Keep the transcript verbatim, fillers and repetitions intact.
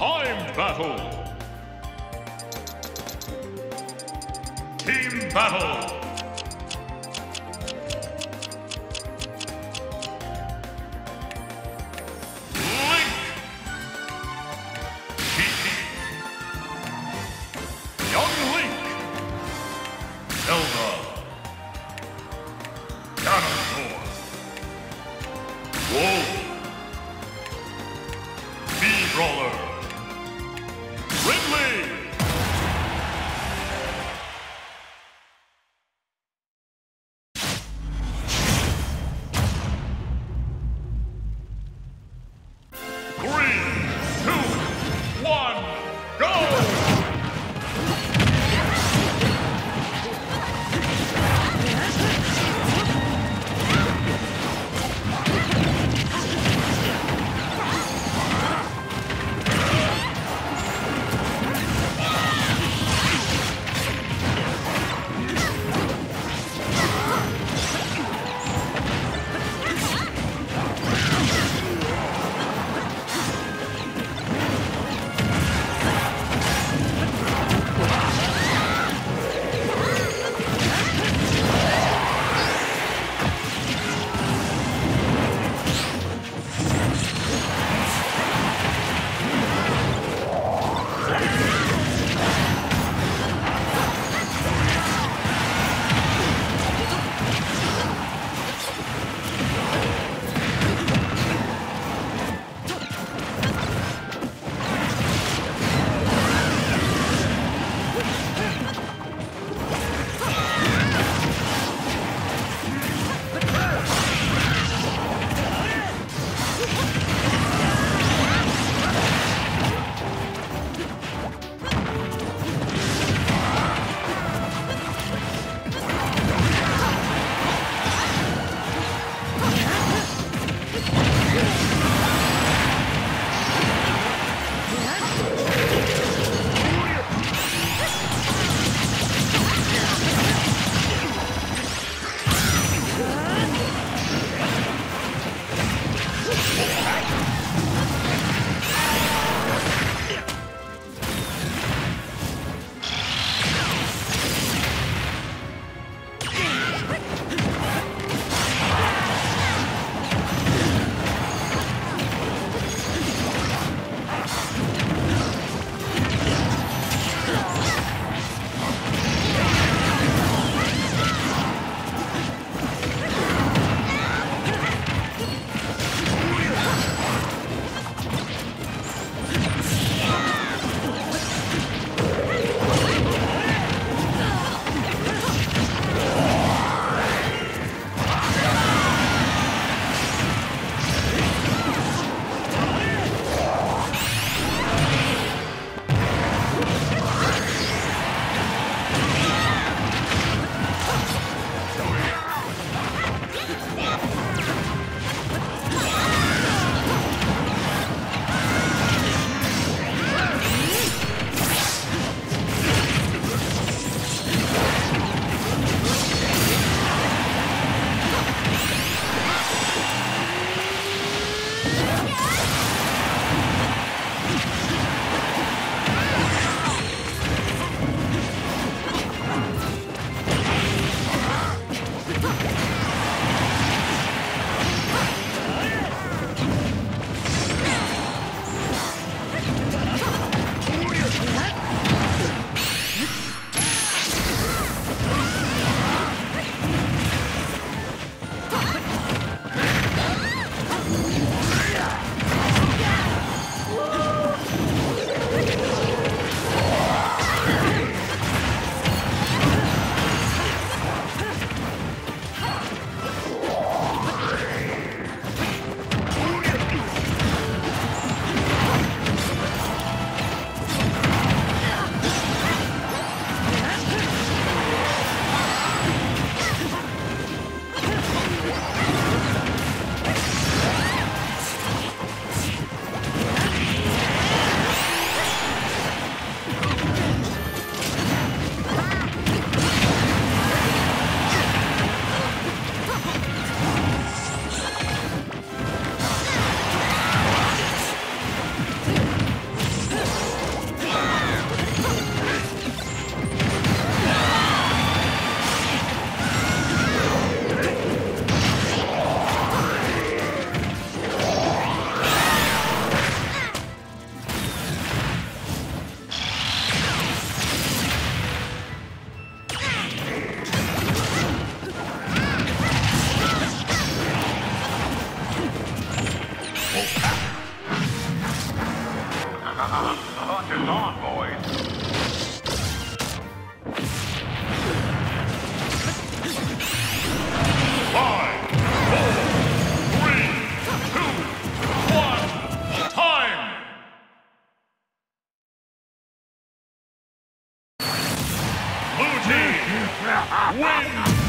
Time battle. Team battle. Hunter's on, boys. Five, four, three, two, one, time! Blue team wins!